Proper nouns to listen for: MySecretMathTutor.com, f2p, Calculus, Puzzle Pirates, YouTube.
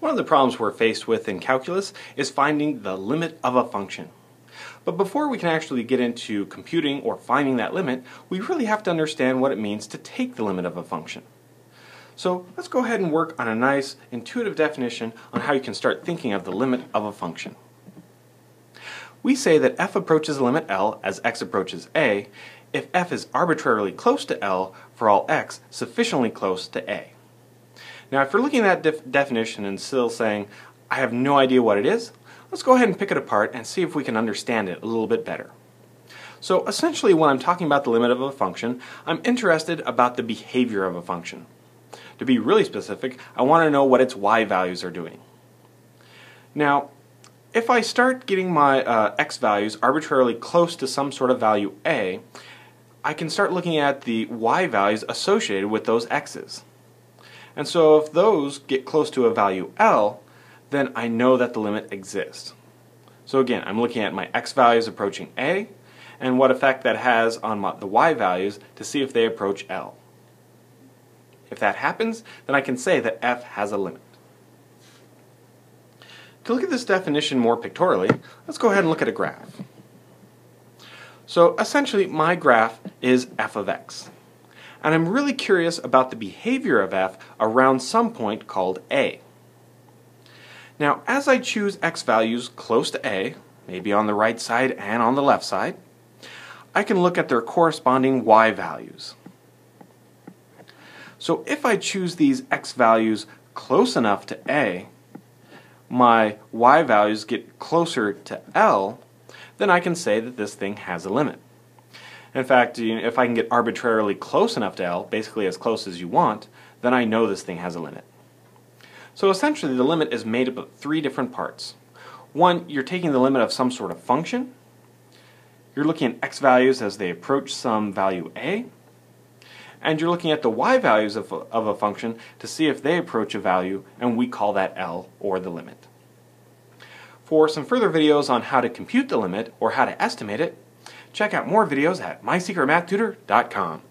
One of the problems we're faced with in calculus is finding the limit of a function. But before we can actually get into computing or finding that limit, we really have to understand what it means to take the limit of a function. So let's go ahead and work on a nice intuitive definition on how you can start thinking of the limit of a function. We say that f approaches the limit L as x approaches a if f is arbitrarily close to L for all x sufficiently close to a. Now if you're looking at that definition and still saying, I have no idea what it is, let's go ahead and pick it apart and see if we can understand it a little bit better. So essentially when I'm talking about the limit of a function, I'm interested about the behavior of a function. To be really specific, I want to know what its y values are doing. Now, if I start getting my x values arbitrarily close to some sort of value a, I can start looking at the y values associated with those x's. And so if those get close to a value L, then I know that the limit exists. So again, I'm looking at my x values approaching a, and what effect that has on the y values to see if they approach L. If that happens, then I can say that f has a limit. To look at this definition more pictorially, let's go ahead and look at a graph. So essentially, my graph is f of x. And I'm really curious about the behavior of f around some point called a. Now, as I choose x values close to a, maybe on the right side and on the left side, I can look at their corresponding y values. So if I choose these x values close enough to a, my y values get closer to L, then I can say that this thing has a limit. In fact, if I can get arbitrarily close enough to L, basically as close as you want, then I know this thing has a limit. So essentially the limit is made up of three different parts. One, you're taking the limit of some sort of function. You're looking at x values as they approach some value a. And you're looking at the y values of a function to see if they approach a value, and we call that L, or the limit. For some further videos on how to compute the limit or how to estimate it, check out more videos at MySecretMathTutor.com.